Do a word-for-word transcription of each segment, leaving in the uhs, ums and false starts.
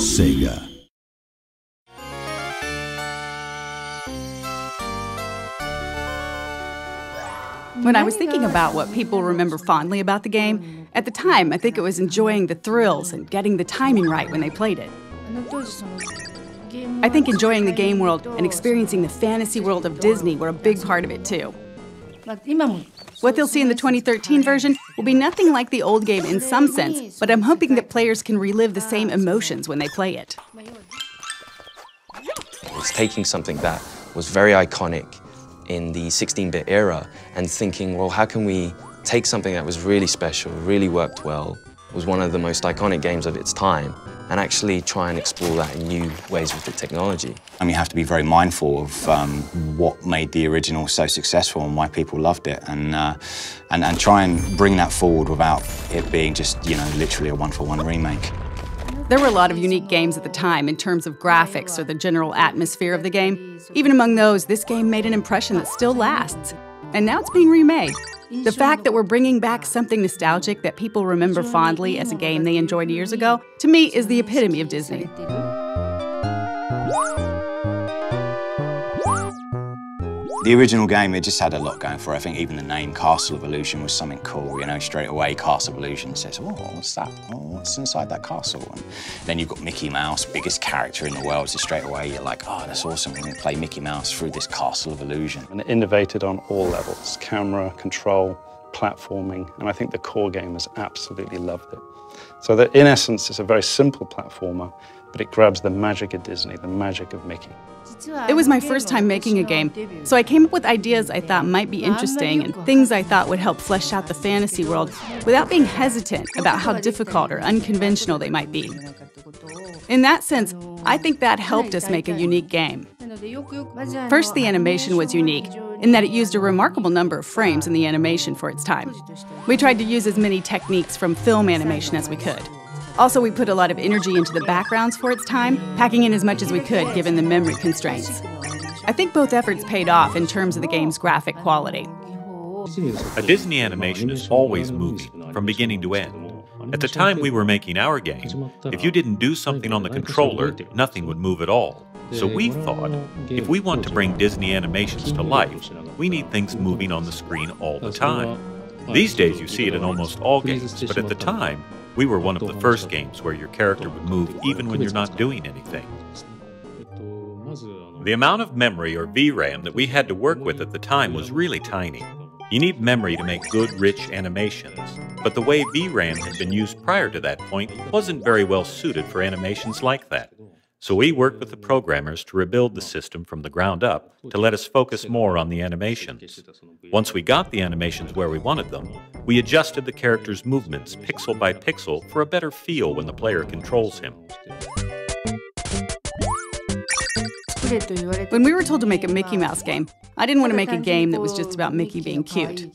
Sega. When I was thinking about what people remember fondly about the game, at the time I think it was enjoying the thrills and getting the timing right when they played it. I think enjoying the game world and experiencing the fantasy world of Disney were a big part of it too. What they'll see in the twenty thirteen version will be nothing like the old game in some sense, but I'm hoping that players can relive the same emotions when they play it. It's taking something that was very iconic in the sixteen bit era and thinking, well, how can we take something that was really special, really worked well, was one of the most iconic games of its time, and actually try and explore that in new ways with the technology. And you have to be very mindful of um, what made the original so successful and why people loved it, and, uh, and, and try and bring that forward without it being just, you know, literally a one-for-one remake. There were a lot of unique games at the time in terms of graphics or the general atmosphere of the game. Even among those, this game made an impression that still lasts. And now it's being remade. The fact that we're bringing back something nostalgic that people remember fondly as a game they enjoyed years ago, to me, is the epitome of Disney. The original game, it just had a lot going for it. I think even the name Castle of Illusion was something cool, you know, straight away Castle of Illusion says, oh, what's that? Oh, what's inside that castle? And then you've got Mickey Mouse, biggest character in the world, so straight away you're like, oh, that's awesome, we're gonna play Mickey Mouse through this Castle of Illusion. And it innovated on all levels, camera, control, platforming, and I think the core gamers absolutely loved it. So that, in essence, it's a very simple platformer, but it grabs the magic of Disney, the magic of Mickey. It was my first time making a game, so I came up with ideas I thought might be interesting and things I thought would help flesh out the fantasy world without being hesitant about how difficult or unconventional they might be. In that sense, I think that helped us make a unique game. First, the animation was unique in that it used a remarkable number of frames in the animation for its time. We tried to use as many techniques from film animation as we could. Also, we put a lot of energy into the backgrounds for its time, packing in as much as we could given the memory constraints. I think both efforts paid off in terms of the game's graphic quality. A Disney animation is always moving, from beginning to end. At the time we were making our game, if you didn't do something on the controller, nothing would move at all. So we thought, if we want to bring Disney animations to life, we need things moving on the screen all the time. These days you see it in almost all games, but at the time, we were one of the first games where your character would move even when you're not doing anything. The amount of memory, or V RAM, that we had to work with at the time was really tiny. You need memory to make good, rich animations, but the way V RAM had been used prior to that point wasn't very well suited for animations like that. So we worked with the programmers to rebuild the system from the ground up to let us focus more on the animations. Once we got the animations where we wanted them, we adjusted the character's movements pixel by pixel for a better feel when the player controls him. When we were told to make a Mickey Mouse game, I didn't want to make a game that was just about Mickey being cute.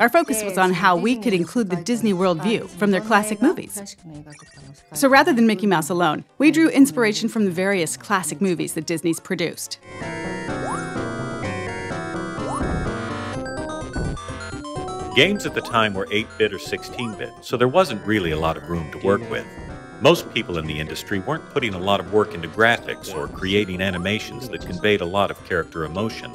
Our focus was on how we could include the Disney World view from their classic movies. So rather than Mickey Mouse alone, we drew inspiration from the various classic movies that Disney's produced. Games at the time were eight bit or sixteen bit, so there wasn't really a lot of room to work with. Most people in the industry weren't putting a lot of work into graphics or creating animations that conveyed a lot of character emotion.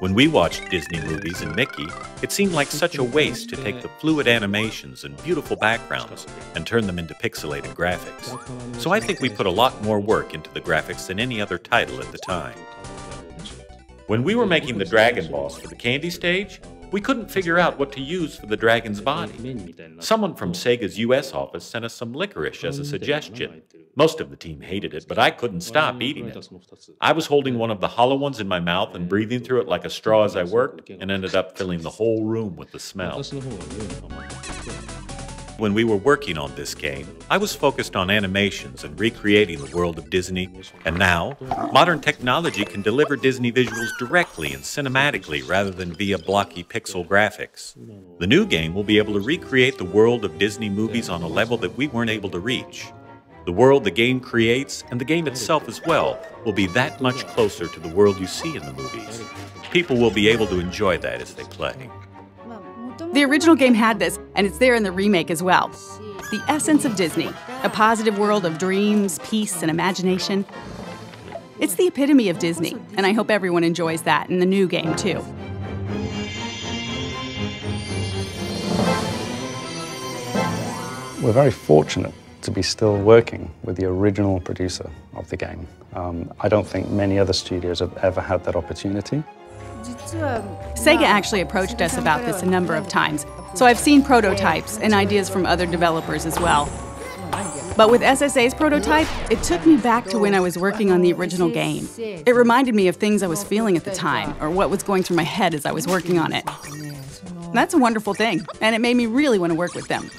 When we watched Disney movies and Mickey, it seemed like such a waste to take the fluid animations and beautiful backgrounds and turn them into pixelated graphics. So I think we put a lot more work into the graphics than any other title at the time. When we were making the Dragon Balls for the candy stage, we couldn't figure out what to use for the dragon's body. Someone from Sega's U S office sent us some licorice as a suggestion. Most of the team hated it, but I couldn't stop eating it. I was holding one of the hollow ones in my mouth and breathing through it like a straw as I worked, and ended up filling the whole room with the smell. When we were working on this game, I was focused on animations and recreating the world of Disney, and now, modern technology can deliver Disney visuals directly and cinematically rather than via blocky pixel graphics. The new game will be able to recreate the world of Disney movies on a level that we weren't able to reach. The world the game creates, and the game itself as well, will be that much closer to the world you see in the movies. People will be able to enjoy that as they play. The original game had this, and it's there in the remake as well. The essence of Disney, a positive world of dreams, peace, and imagination. It's the epitome of Disney, and I hope everyone enjoys that in the new game, too. We're very fortunate to be still working with the original producer of the game. Um, I don't think many other studios have ever had that opportunity. Sega actually approached us about this a number of times, so I've seen prototypes and ideas from other developers as well. But with S S A's prototype, it took me back to when I was working on the original game. It reminded me of things I was feeling at the time, or what was going through my head as I was working on it. That's a wonderful thing, and it made me really want to work with them.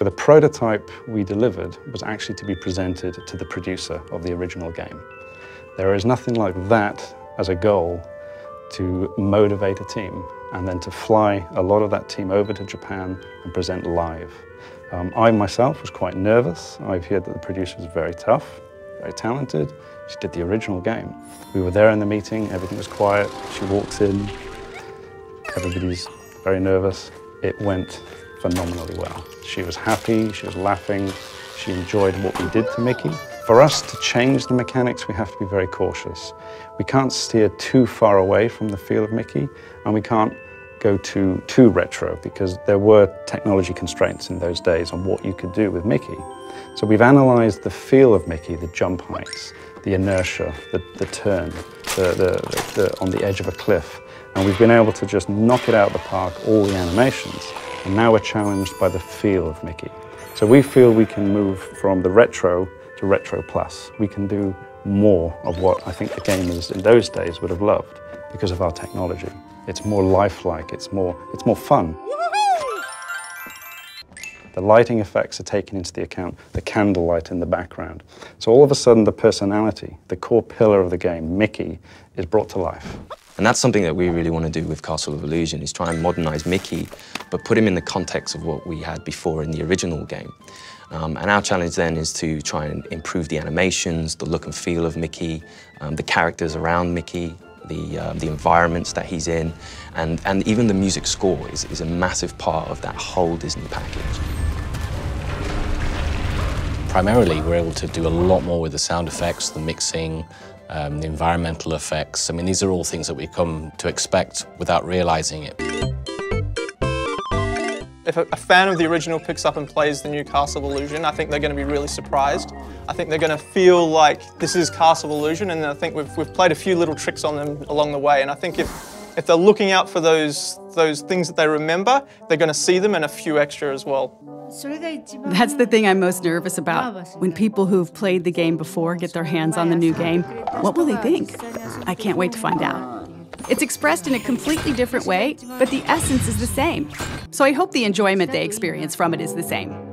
The prototype we delivered was actually to be presented to the producer of the original game. There is nothing like that as a goal to motivate a team, and then to fly a lot of that team over to Japan and present live. Um, I myself was quite nervous. I've heard that the producer was very tough, very talented. She did the original game. We were there in the meeting, everything was quiet. She walks in, everybody's very nervous. It went phenomenally well. She was happy, she was laughing, she enjoyed what we did to Mickey. For us to change the mechanics, we have to be very cautious. We can't steer too far away from the feel of Mickey, and we can't go too, too retro, because there were technology constraints in those days on what you could do with Mickey. So we've analyzed the feel of Mickey, the jump heights, the inertia, the, the turn, the, the, the, the, on the edge of a cliff, and we've been able to just knock it out of the park, all the animations, and now we're challenged by the feel of Mickey. So we feel we can move from the retro to retro plus. We can do more of what I think the gamers in those days would have loved because of our technology. It's more lifelike, it's more, it's more fun. The lighting effects are taken into the account, the candlelight in the background. So all of a sudden the personality, the core pillar of the game, Mickey, is brought to life. And that's something that we really want to do with Castle of Illusion, is try and modernize Mickey, but put him in the context of what we had before in the original game. Um, and our challenge then is to try and improve the animations, the look and feel of Mickey, um, the characters around Mickey, the, uh, the environments that he's in, and, and even the music score is, is a massive part of that whole Disney package. Primarily, we're able to do a lot more with the sound effects, the mixing, Um, the environmental effects. I mean, these are all things that we come to expect without realizing it. If a fan of the original picks up and plays the new Castle of Illusion, I think they're going to be really surprised. I think they're going to feel like this is Castle of Illusion, and I think we've, we've played a few little tricks on them along the way, and I think if, if they're looking out for those, those things that they remember, they're going to see them and a few extra as well. That's the thing I'm most nervous about. When people who've played the game before get their hands on the new game, what will they think? I can't wait to find out. It's expressed in a completely different way, but the essence is the same. So I hope the enjoyment they experience from it is the same.